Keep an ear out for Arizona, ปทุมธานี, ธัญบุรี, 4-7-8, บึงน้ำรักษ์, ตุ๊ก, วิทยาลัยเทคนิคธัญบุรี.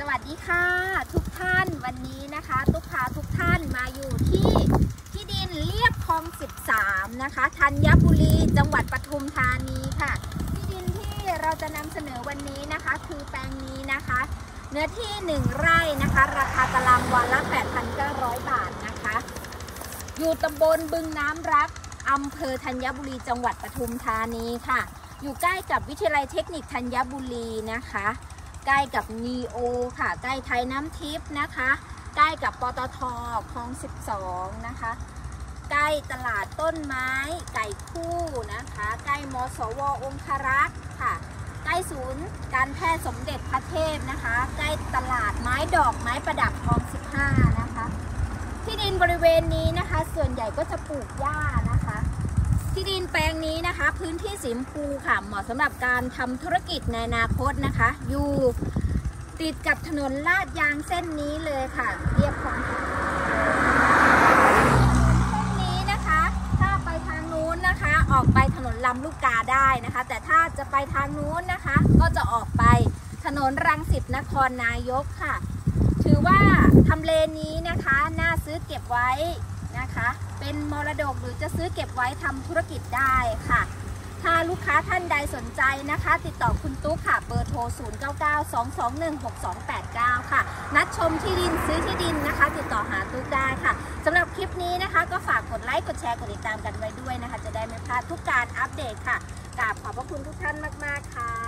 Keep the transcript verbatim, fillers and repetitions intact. สวัสดีค่ะทุกท่านวันนี้นะคะตุ๊กพาทุกท่านมาอยู่ที่ที่ดินเรียบคลองสิบสามนะคะธัญบุรีจังหวัดปทุมธานีค่ะที่ดินที่เราจะนำเสนอวันนี้นะคะคือแปลงนี้นะคะเนื้อที่หนึ่งไร่นะคะราคาตารางวาละ แปดพันเก้าร้อย บาทนะคะอยู่ตำบลบึงน้ำรักอำเภอธัญบุรีจังหวัดปทุมธานีค่ะอยู่ใกล้กับวิทยาลัยเทคนิคธัญบุรีนะคะใกล้กับนีโอค่ะใกล้ไทยน้ำทิพย์นะคะใกล้กับปตท.คลองสิบสองนะคะใกล้ตลาดต้นไม้ไก่คู่นะคะใกล้มสว.องครักษ์ค่ะใกล้ศูนย์การแพทย์สมเด็จพระเทพนะคะใกล้ตลาดไม้ดอกไม้ประดับคลองสิบห้านะคะที่ดินบริเวณนี้นะคะส่วนใหญ่ก็จะปลูกหญ้านะคะที่ดินแปลงนี้นะคะพื้นที่สีชมพูค่ะเหมาะสำหรับการทำธุรกิจในอนาคตนะคะอยู่ติดกับถนนลาดยางเส้นนี้เลยค่ะเรียบคลองสิบสามเส้นนี้นะคะถ้าไปทางนู้นนะคะออกไปถนนลำลูกกาได้นะคะแต่ถ้าจะไปทางนู้นนะคะก็จะออกไปถนนรังสิตนครนายกค่ะถือว่าทำเลนี้นะคะน่าซื้อเก็บไว้นะคะเป็นมรดกหรือจะซื้อเก็บไว้ทำธุรกิจได้ค่ะถ้าลูกค้าท่านใดสนใจนะคะติดต่อคุณตุ๊กค่ะเบอร์โทร ศูนย์ เก้า เก้า สอง สอง หนึ่ง หก สอง แปด เก้า ค่ะนัดชมที่ดินซื้อที่ดินนะคะติดต่อหาตุ๊กได้ค่ะสำหรับคลิปนี้นะคะก็ฝากกดไลค์กดแชร์กดติดตามกันไว้ด้วยนะคะจะได้ไม่พลาดทุกการอัปเดตค่ะกราบขอบพระคุณทุกท่านมากๆค่ะ